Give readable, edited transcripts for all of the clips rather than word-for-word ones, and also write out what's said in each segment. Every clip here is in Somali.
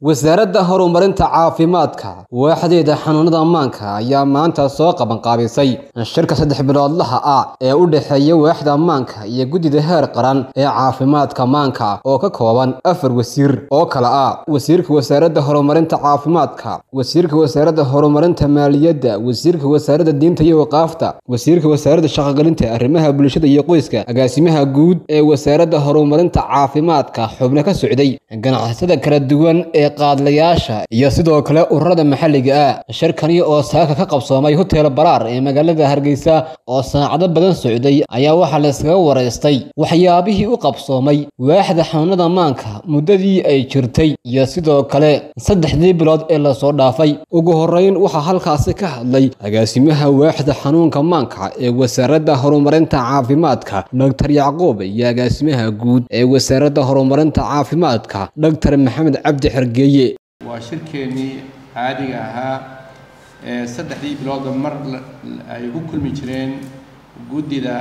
wasaaradda horumarinta caafimaadka waaxdeeda xanuunada ammaanka ayaa maanta soo qaban qaabisay shirka saddex biloodlaha ah ee u dhaxeeya waaxda ammaanka iyo gudida heer qaran ee caafimaadka maanka oo ka kooban afar wasiir oo kala ah wasiirka wasaaradda horumarinta caafimaadka wasiirka wasaaradda horumarinta maaliyadda wasiirka wasaaradda diinta iyo waqaafta wasiirka wasaaradda shaqagelinta arrimaha bulshada iyo qoyska agaasimaha guud ee wasaaradda horumarinta caafimaadka xubno ka socday ganacsatada kala duwan ee qaadlayaasha iyo sidoo kale ururada maxalliga ah shirkani oo saaka ka qabsoomay hotel baraar ee magaalada Hargeysa oo saacado badan socday ayaa waxa la iskaga wareystay waxyaabihii u qabsoomay waaxda xanuunada ammaanka muddadii ay jirtay iyo sidoo kale saddexdii bilood ee la soo dhaafay ugu horeyn waxa halkaas ka hadlay agaasimaha waaxda xanuunka ammaanka ee wasaaradda horumarinta caafimaadka Dr. Yacquub iyo agaasimaha guud ee wasaaradda horumarinta caafimaadka Dr. Maxamed Cabdi وشركني عاديها صدقي بلاد المر يقول مجرين جديدة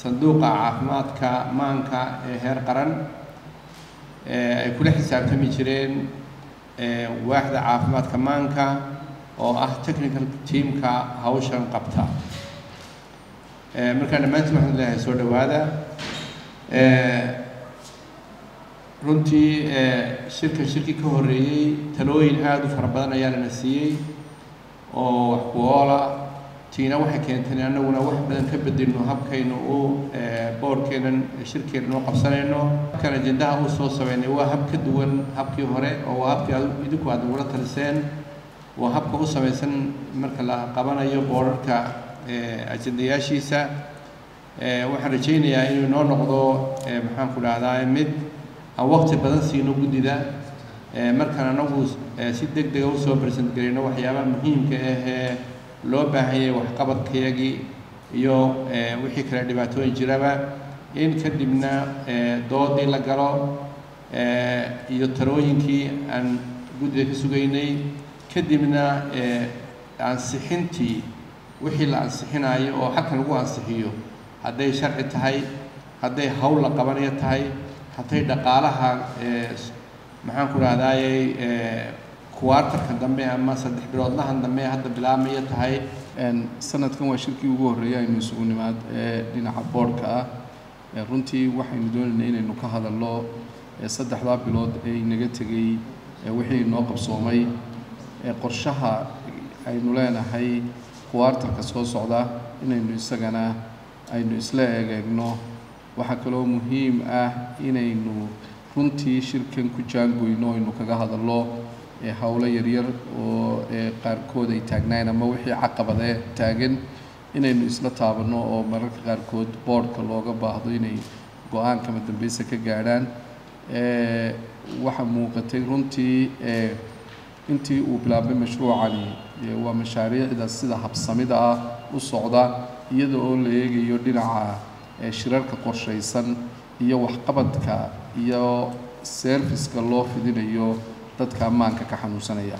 صندوق عفمات كمان كهر قرن كل حساب تمجرين واحدة عفمات كمان كا أو تكنيكال تيم كهوشان قبتها مركان ما تسمح لنا سود هذا runtii shirka ka horeeyay talooyin aad u fara badan ayaa la siiyay oo wax ku ola tiina waxa keentay anaguna wax badan ka bedelno habkayna oo boorkeenan shirkeena oo qabsanayno kala jindaha oo soo sameeyay waa hab ka duwan habkii hore oo habkii idinku aad uga taliseen waa habka u sameeysan marka la qabanayo boorarka ajendayaashiisa waxaan rajaynayaa inuu noo noqdo maxaan ku dhahdaa mid وقت بدن سينو جديدة مركنا نقول سيدك دعوسه برسنت كرينا وحياة مهم كه لعبة هي وحقبة كياجي يو وحكرة دبعته الجربة إن كدمنا دود إلى جرا يتروين كي عن جديد كسجيني كدمنا عن صحنتي وحيل عن صحناي أو حتى نقول عن صحيو هذا شرع تهاي هذا حول قبانية تهاي حتى دقالها محن كل هذاي كوارتر خدمة أما صدق برادنا خدمة هذا بلا مية هاي سنة كم وشركي وجوه رياء مسؤولين ماد لنا عبارك رنتي واحد مدون إن نكهل الله صدق لا بلاد نجت جي واحد ناقب صومي قرشها أي نلانا هاي كوارتر كسوس عدا إن نسجنا أي نسلا جنو وحكلو مهم إن إنه رنتي شركة كجانجو إنه كجا هذا الله حوله يرير وقاركود يتجنى إنما وحي عقبة ذا تاجن إنه إسلا تابنو أو مرك قاركود بورد كلاجا بعضه إنه قان كمدن بيسك جاران وحمو قتير رنتي أنتي وبلاب مشروع عليه ومشاريع إذا صدا حبصميدا والصعداء يدعو ليجي يدينا shirarka qorshaysan iyo waxqabadka iyo service-ka loo fidinayo dadka ammaanka ka xanuunsanaya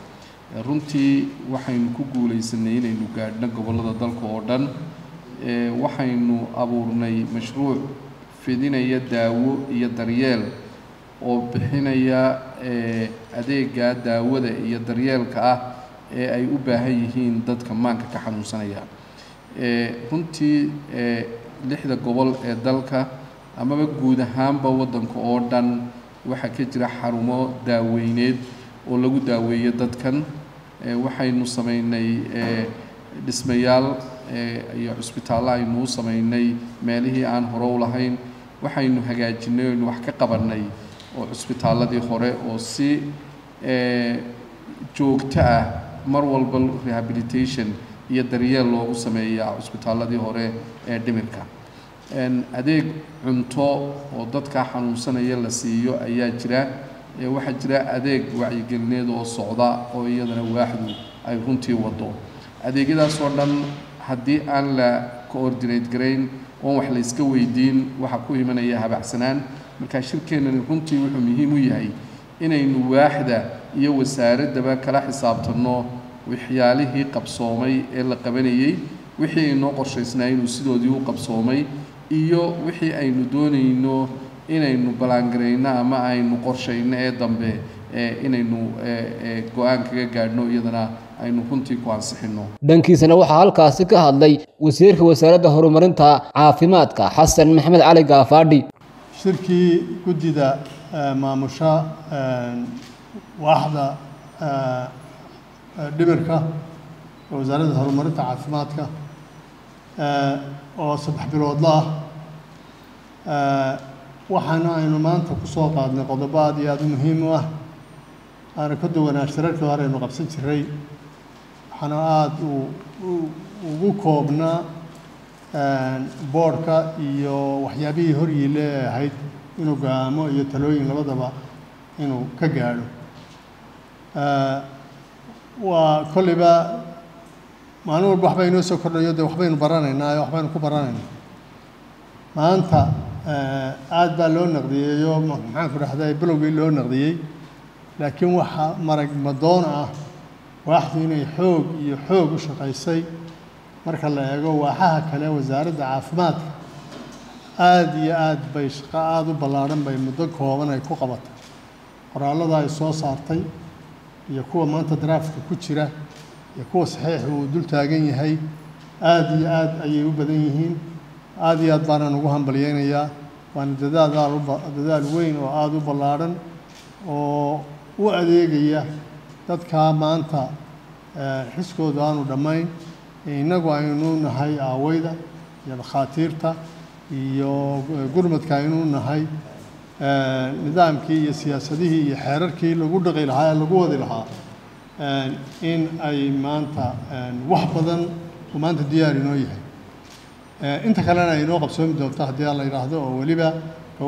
runtii waxaynu ku guuleysannay inaynu gaadhno gobolada dalka oo dhan waxaynu abuurnay mashruuc fidinaya daawo iyo daryeel oo bixinaya adeega daawada iyo daryeelka ah ee ay u baahan yihiin dadka ammaanka ka xanuunsanaya runtii لحد قبل ذلك أما بجودهم بودن كأردن وحكيجرا حرمة داويند ولا جود داويد دكان وحي نصميني دسميال يا هسبيتالا نصميني ماله عن هرولهين وحي نهجاجنين وحكي قبرني وهسبيتالا دي خورة وسي جوكتا مرول بال rehabilitation يدريال لو سمية هسبيتالا دي خورة دمرك أن أديك عمتو وضد كحنون سنة يلا سيو أيجرا واحد جرا أديك وعي جنيد والصعداء أو يدنا واحد أيكون تي وضو أديك إذا صرنا هدي أن لا كوردينيت جرين ومحل يسكوي دين وحكوي من إياها بحسنان مكاشركين أن يكون تي وحميه مياي إن إنه واحدة يو سارد دبا كلا حساب تنو وحياله قبصومي إلا قبنيي وحي نقرش سنين وسيدو ديو قبصومي إيو وحي أي ندوني إنه inaynu balangareeyna ama aynu qorsheyna ee dambe inaynu go'aan kaga gaadhno iyadana aynu runtii ku ansixino. Dhankiisana waxaa halkaasi ka hadlay wasiirka wasaaradda horumarinta caafimaadka Xasan Maxamed Cali Gaafaadhi. shirkii guddida maamusha waaxda dhimirka wasaaradda horumarinta caafimaadka oo saddex biloodla waxaan aynu maanta ku soo qaadnay qodobo aad iyo aad u muhiim ah aan ka duwanaa shirarkii hore aynu qabsan jiray waxaana aad ugu koobnaa boorka iyo waxyaabihii hor yiile ahayd inuu go'aamo iyo talooyin labadaba inuu ka gaadho waa koliba maanin walba waxba inoo soo kordhayo dee waxbaynu baranaynaa waxbaynu ku baranaynaa maanta aad baa loo naqdiyeeyo maxaan ku dhahday bilowgii loo naqdiyey laakiin waxa marag madoon ah waaxdu inay xoog iyo xoog u shaqaysay marka la eego waaxaha kale wasaaradda caafimaadka aad iyo aad bay shaqo aad u ballaaran bay muddo kooban ay ku qabatay qoraallada ay soo saartay iyo kuwa maanta draafka ku jira iyo kuwa saxiix uu dul taagan yahay aad iyo aad ayay u badan yihiin aad iyo aad baana ugu hambalyeynayaa waana dadaal weyn oo aad u ballaaran oo u adeegaya dadka maanta xiskooda aanu dhammayn inagu aynu nahay aawayda iyo dhakhaatiirta iyo gurmadka aynu nahay nidaamkii iyo siyaasadihii iyo xeerarkii lagu dhaqi lahaa lagu wadi lahaa in ay maanta wax badan maanta diyaar inoo yahay inta kalena ay noo qabsoomi doonto haddii la yiraahdo oo waliba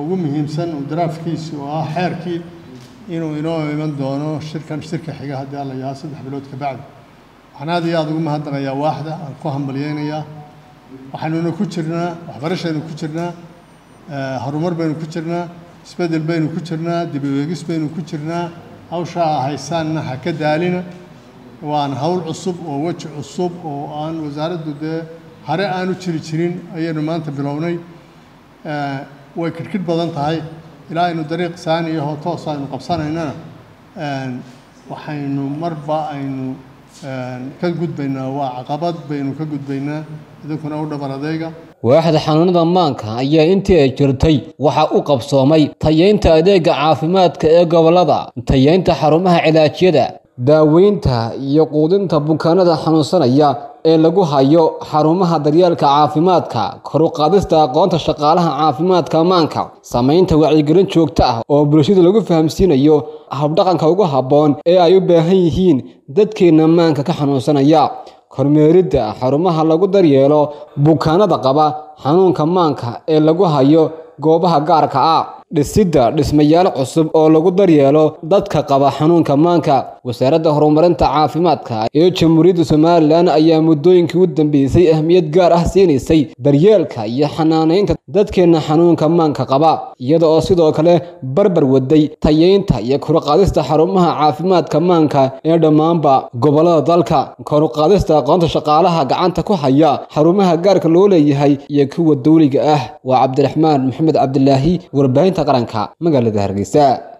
ugu muhiimsan draafkiisa oo ah xeerkii inuu inoo iman doono shirka xiga haddii la yiraahdo saddex bilood ka bacdi waxaan aad iyo aad ugu mahadnaqayaa waaxda aan ku hambalyeynayaa waxaanuna ku jirnaa waxbarashadaynu ku jirnaa horumar baynu ku jirnaa isbedel baynu ku jirnaa dib u eegis baynu ku jirnaa hawsha haysaanna ha ka daalina waan hawl cusub oo waji cusub oo aan wasaaraddu dee hore aanu jiri jirin ayaynu maanta bilownay way kirkir badan tahay ilaa aynu dariiq saaniya oo toos aynu qabsanaynana waxaynu marba aynu ka gudbaynaa waa caqabad baynu ka gudbaynaa idinkuna u dhabar adayga. waaxda xanuunada maanka ayaa intii ay jirtay waxa u qabsoomay tayeynta adeega caafimaadka ee gobolada tayeynta xarumaha cilaajyada daaweynta iyo quudinta bukaanada xanuunsanaya ee lagu hayo xarumaha daryeelka caafimaadka kor u qaadista aqoonta shaqaalaha caafimaadka maanka samaynta wacyigelin joogto ah oo bulshada lagu fahamsiinayo habdhaqanka ugu habboon ee ay u baahan yihiin dadkeena maanka ka xanuunsanaya kormeeridda xarumaha lagu daryeelo bukaanada qaba xanuunka maanka ee lagu hayo goobaha gaarka ah dhisidda dhismayaal cusub oo lagu daryeelo dadka qaba xanuunka maanka wasaaradda horumarinta caafimaadka ee Jamhuuriyadda Somaliland ayaa muddooyinkii u dambeysay ahmiyad gaar ah siinaysay daryeelka iyo xanaaneynta dadkeena xanuunka maanka qaba iyada oo sidoo kale barbar waday tayeynta iyo kor u qaadista xarumaha caafimaadka maanka ee dhammaanba gobolada dalka kor u qaadista aqoonta shaqaalaha gacanta ku haya xarumaha gaarka loo leeyahay iyo kuwa dawliga ah waa Cabdiraxmaan Maxamed Cabdilaahi warbaahinta qaranka magaalada Hargeysa.